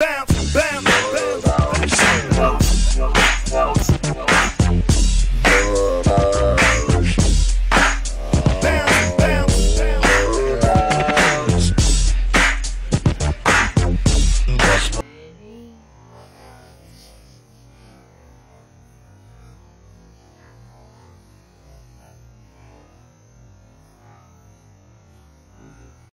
Bounce, bounce.